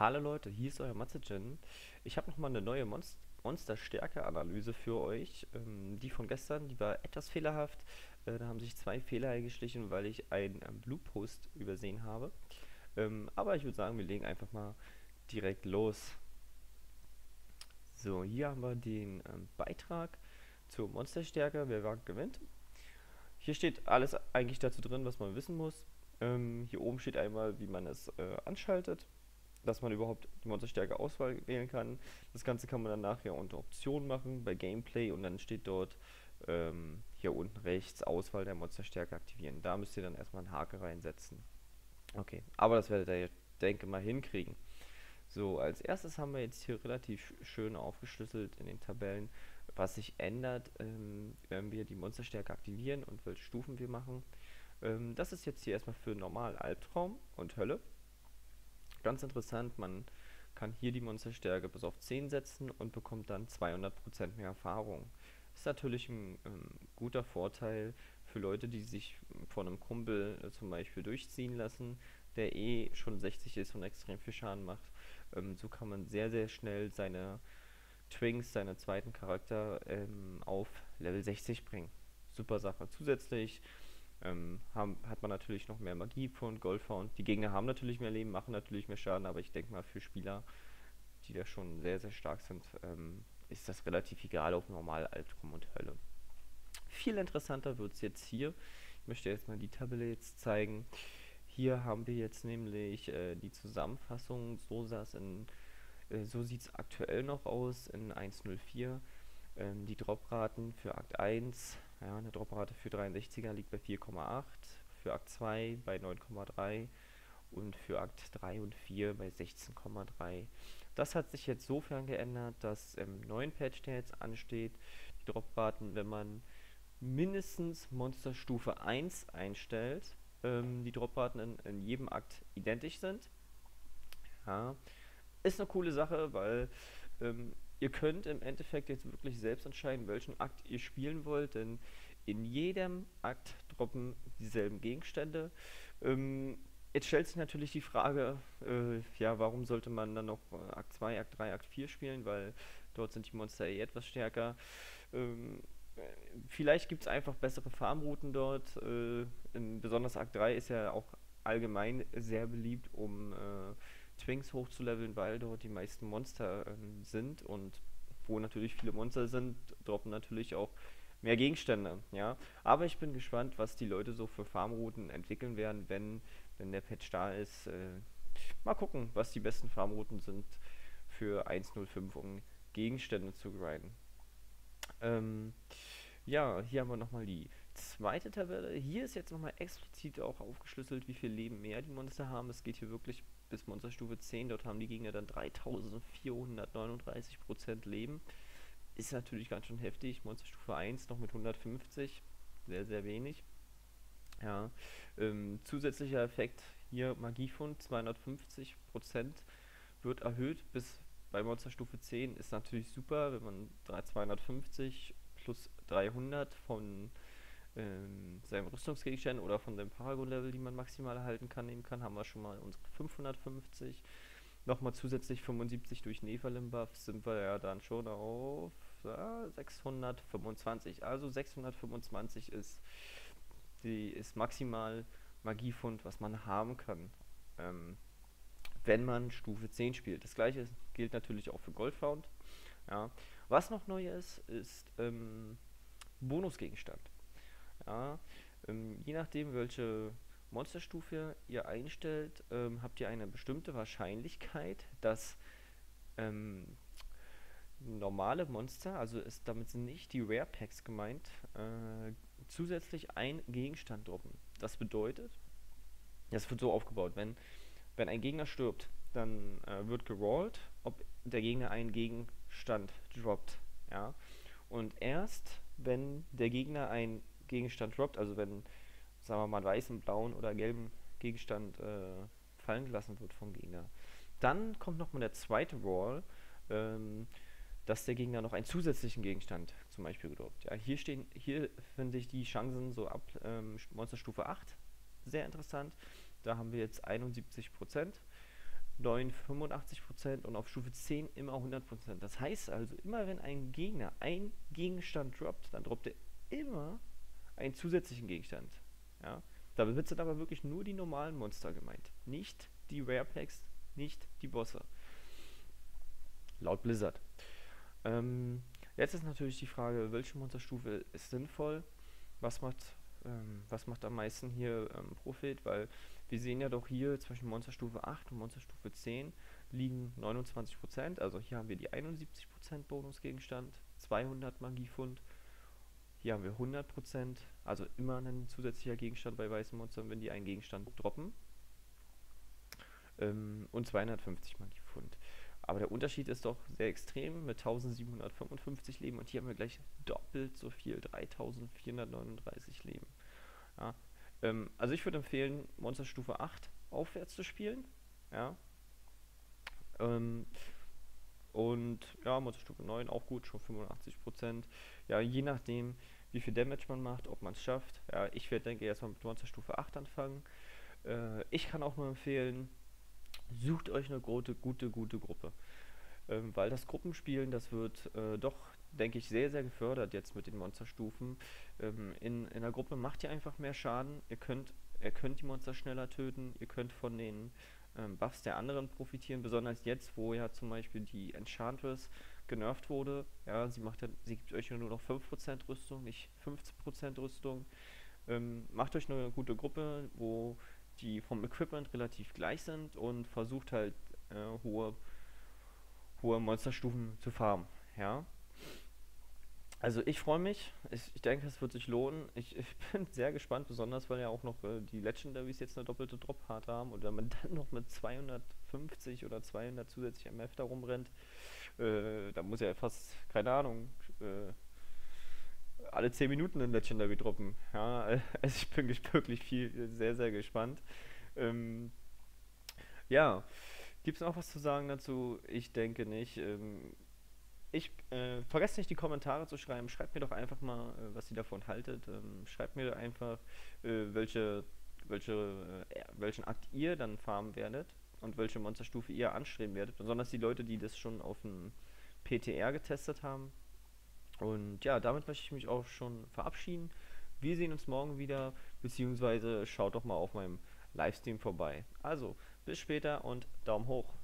Hallo Leute, hier ist euer Matzejiin. Ich habe nochmal eine neue Monsterstärke-Analyse für euch. Die von gestern, die war etwas fehlerhaft. Da haben sich zwei Fehler eingeschlichen, weil ich einen Blue Post übersehen habe. Aber ich würde sagen, wir legen einfach mal direkt los. So, hier haben wir den Beitrag zur Monsterstärke, wer wagt gewinnt. Hier steht alles eigentlich dazu drin, was man wissen muss. Hier oben steht einmal, wie man es anschaltet, dass man überhaupt die Monsterstärke auswählen kann. Das Ganze kann man dann nachher unter Optionen machen, bei Gameplay, und dann steht dort hier unten rechts Auswahl der Monsterstärke aktivieren. Da müsst ihr dann erstmal einen Haken reinsetzen. Okay, aber das werdet ihr, denke mal, hinkriegen. So, als erstes haben wir jetzt hier relativ schön aufgeschlüsselt in den Tabellen, was sich ändert, wenn wir die Monsterstärke aktivieren und welche Stufen wir machen. Das ist jetzt hier erstmal für normal Albtraum und Hölle. Ganz interessant, man kann hier die Monsterstärke bis auf 10 setzen und bekommt dann 200% mehr Erfahrung. Ist natürlich ein guter Vorteil für Leute, die sich von einem Kumpel zum Beispiel durchziehen lassen, der eh schon 60 ist und extrem viel Schaden macht. So kann man sehr, sehr schnell seine Twinks, seinen zweiten Charakter, auf Level 60 bringen. Super Sache. Zusätzlich hat man natürlich noch mehr Magiefund, Golfer, und die Gegner haben natürlich mehr Leben, machen natürlich mehr Schaden, aber ich denke mal, für Spieler, die da schon sehr, sehr stark sind, ist das relativ egal, ob normal, Altrum und Hölle. Viel interessanter wird es jetzt hier. Ich möchte jetzt mal die Tabelle jetzt zeigen. Hier haben wir jetzt nämlich die Zusammenfassung, so sieht es aktuell noch aus in 1.04. Die Dropraten für Akt 1, ja, eine Droprate für 63er liegt bei 4,8, für Akt 2 bei 9,3 und für Akt 3 und 4 bei 16,3. Das hat sich jetzt sofern geändert, dass im neuen Patch, der jetzt ansteht, die Dropraten, wenn man mindestens Monsterstufe 1 einstellt, die Dropraten in jedem Akt identisch sind. Ja, ist eine coole Sache, weil ihr könnt im Endeffekt jetzt wirklich selbst entscheiden, welchen Akt ihr spielen wollt, denn in jedem Akt droppen dieselben Gegenstände. Jetzt stellt sich natürlich die Frage, ja, warum sollte man dann noch Akt 2, Akt 3, Akt 4 spielen, weil dort sind die Monster eh etwas stärker. Vielleicht gibt es einfach bessere Farmrouten dort. Besonders Akt 3 ist ja auch allgemein sehr beliebt, um Twinks hochzuleveln, weil dort die meisten Monster sind, und wo natürlich viele Monster sind, droppen natürlich auch mehr Gegenstände, ja. Aber ich bin gespannt, was die Leute so für Farmrouten entwickeln werden, wenn der Patch da ist. Mal gucken, was die besten Farmrouten sind für 1.05, um Gegenstände zu grinden. Ja, hier haben wir nochmal die zweite Tabelle. Hier ist jetzt nochmal explizit auch aufgeschlüsselt, wie viel Leben mehr die Monster haben. Es geht hier wirklich bis Monsterstufe 10, dort haben die Gegner dann 3.439% Leben. Ist natürlich ganz schön heftig. Monsterstufe 1 noch mit 150, sehr, sehr wenig. Ja, zusätzlicher Effekt hier Magiefund, 250% wird erhöht bis bei Monsterstufe 10. Ist natürlich super, wenn man 250 plus 300 von seinem Rüstungsgegenstand oder von dem Paragon-Level, die man maximal erhalten kann, nehmen kann, haben wir schon mal unsere 550. Nochmal zusätzlich 75 durch Nephalem-Buff sind wir ja dann schon auf 625. Also 625 ist maximal Magiefund, was man haben kann, wenn man Stufe 10 spielt. Das gleiche gilt natürlich auch für Goldfound. Ja. Was noch neu ist, ist Bonusgegenstand. Ja, je nachdem, welche Monsterstufe ihr einstellt, habt ihr eine bestimmte Wahrscheinlichkeit, dass normale Monster, also damit sind nicht die Rareplex gemeint, zusätzlich ein Gegenstand droppen. Das bedeutet, das wird so aufgebaut, wenn ein Gegner stirbt, dann wird gerollt, ob der Gegner einen Gegenstand droppt. Ja? Und erst, wenn der Gegner einen Gegenstand droppt, also wenn, sagen wir mal, weißen, blauen oder gelben Gegenstand fallen gelassen wird vom Gegner, dann kommt nochmal der zweite Roll, dass der Gegner noch einen zusätzlichen Gegenstand zum Beispiel droppt. Ja, hier finde ich die Chancen so ab Monsterstufe 8 sehr interessant. Da haben wir jetzt 71%. 9 85% und auf Stufe 10 immer 100%. Das heißt also, immer wenn ein Gegner einen Gegenstand droppt, dann droppt er immer einen zusätzlichen Gegenstand. Ja? Damit sind aber wirklich nur die normalen Monster gemeint. Nicht die Rareplex, nicht die Bosse. Laut Blizzard. Jetzt ist natürlich die Frage, welche Monsterstufe ist sinnvoll? Was macht am meisten hier Profit? Weil wir sehen ja doch hier zwischen Monsterstufe 8 und Monsterstufe 10 liegen 29%. Also hier haben wir die 71% Bonusgegenstand, 200 Magiefund. Hier haben wir 100%, also immer ein zusätzlicher Gegenstand bei weißen Monstern, wenn die einen Gegenstand droppen. Und 250 Magiefund. Aber der Unterschied ist doch sehr extrem mit 1755 Leben und hier haben wir gleich doppelt so viel, 3439 Leben. Ja, also ich würde empfehlen, Monsterstufe 8 aufwärts zu spielen. Ja. Und ja, Monsterstufe 9 auch gut, schon 85%. Ja, je nachdem, wie viel Damage man macht, ob man es schafft. Ja, ich werde, denke ich, erstmal mit Monsterstufe 8 anfangen. Ich kann auch nur empfehlen, sucht euch eine gute Gruppe, weil das Gruppenspielen, das wird doch, denke ich, sehr, sehr gefördert jetzt mit den Monsterstufen. In der Gruppe macht ihr einfach mehr Schaden, ihr könnt die Monster schneller töten, ihr könnt von den Buffs der anderen profitieren, besonders jetzt, wo ja zum Beispiel die Enchantress genervt wurde. Ja, sie gibt euch nur noch 5% Rüstung, nicht 15% Rüstung. Macht euch eine gute Gruppe, wo die vom Equipment relativ gleich sind und versucht halt hohe Monsterstufen zu farmen. Ja? Also ich freue mich, ich denke, es wird sich lohnen. Ich bin sehr gespannt, besonders weil ja auch noch die Legendaries jetzt eine doppelte Drop-Hard haben und wenn man dann noch mit 250 oder 200 zusätzlich MF da rumrennt, da muss ja fast, keine Ahnung, alle 10 Minuten in Legendary droppen. Ja, also ich bin wirklich sehr, sehr gespannt. Ja, gibt es noch was zu sagen dazu? Ich denke nicht. Vergesst nicht, die Kommentare zu schreiben. Schreibt mir doch einfach mal, was ihr davon haltet. Schreibt mir einfach, welchen Akt ihr dann farmen werdet und welche Monsterstufe ihr anstreben werdet. Besonders die Leute, die das schon auf dem PTR getestet haben. Und ja, damit möchte ich mich auch schon verabschieden. Wir sehen uns morgen wieder, beziehungsweise schaut doch mal auf meinem Livestream vorbei. Also, bis später und Daumen hoch.